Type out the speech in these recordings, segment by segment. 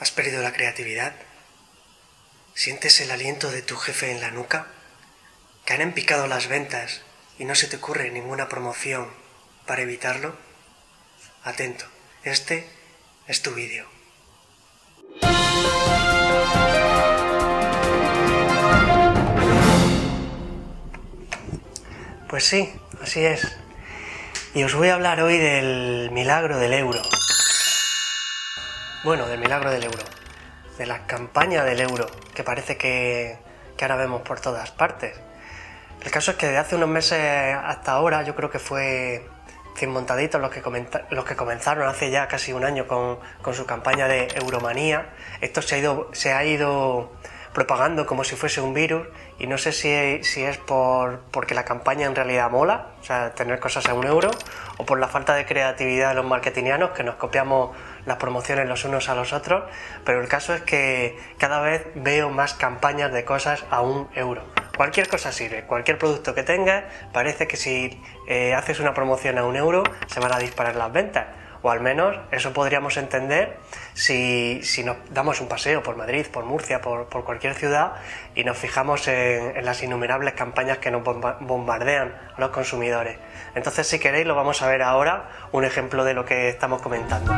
¿Has perdido la creatividad? ¿Sientes el aliento de tu jefe en la nuca? ¿Caen en picado las ventas y no se te ocurre ninguna promoción para evitarlo? Atento, este es tu vídeo. Pues sí, así es. Y os voy a hablar hoy del milagro del euro. Bueno, del milagro del euro. De la campaña del euro, que parece que ahora vemos por todas partes. El caso es que desde hace unos meses hasta ahora, yo creo que fue Cien Montaditos los que comenzaron hace ya casi un año con su campaña de Euromanía. Esto se ha ido propagando como si fuese un virus, y no sé si es porque la campaña en realidad mola, o sea, tener cosas a 1 euro, o por la falta de creatividad de los marketingianos, que nos copiamos las promociones los unos a los otros, pero el caso es que cada vez veo más campañas de cosas a 1 euro. Cualquier cosa sirve, cualquier producto que tengas, parece que si haces una promoción a 1 euro se van a disparar las ventas. O al menos eso podríamos entender si nos damos un paseo por Madrid, por Murcia, por cualquier ciudad, y nos fijamos en las innumerables campañas que nos bombardean a los consumidores. Entonces, si queréis, lo vamos a ver ahora, un ejemplo de lo que estamos comentando.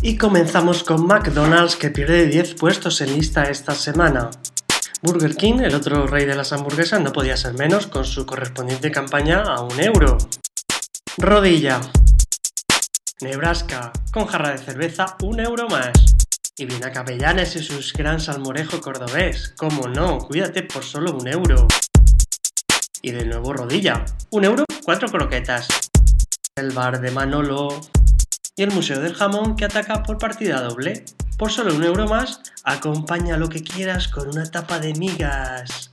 Y comenzamos con McDonald's, que pierde 10 puestos en lista esta semana. Burger King, el otro rey de las hamburguesas, no podía ser menos, con su correspondiente campaña a 1 euro. Rodilla. Nebraska, con jarra de cerveza, 1 euro más. Y viene a Capellanes y sus gran salmorejo cordobés. Cómo no, cuídate por solo 1 euro. Y de nuevo Rodilla, 1 euro, 4 croquetas. El bar de Manolo. Y el Museo del Jamón, que ataca por partida doble. Por solo 1 euro más, acompaña lo que quieras con una tapa de migas.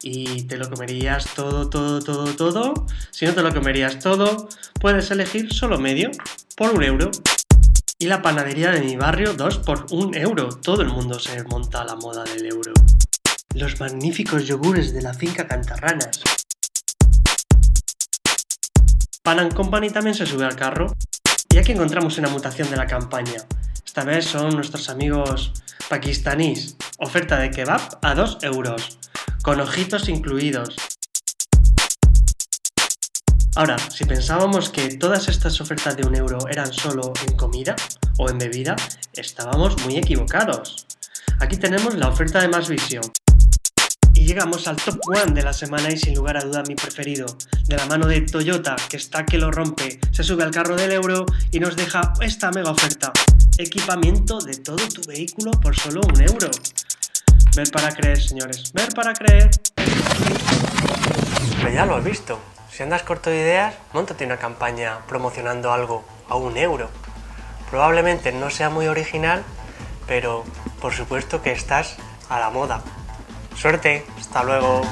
¿Y te lo comerías todo? Si no te lo comerías todo, puedes elegir solo medio, por 1 euro. Y la panadería de mi barrio, 2 por 1 euro. Todo el mundo se monta a la moda del euro. Los magníficos yogures de la finca Cantarranas. Pan and Company también se sube al carro. Y aquí encontramos una mutación de la campaña. Esta vez son nuestros amigos pakistaníes. Oferta de kebab a 2 euros, con ojitos incluidos. Ahora, si pensábamos que todas estas ofertas de 1 euro eran solo en comida o en bebida, estábamos muy equivocados. Aquí tenemos la oferta de más visión. Y llegamos al top 1 de la semana, y sin lugar a duda mi preferido, de la mano de Toyota, que está que lo rompe, se sube al carro del euro y nos deja esta mega oferta. Equipamiento de todo tu vehículo por solo 1 euro. Ver para creer, señores, ver para creer. Pues ya lo has visto, si andas corto de ideas, móntate una campaña promocionando algo a 1 euro. Probablemente no sea muy original, pero por supuesto que estás a la moda. Suerte, hasta luego.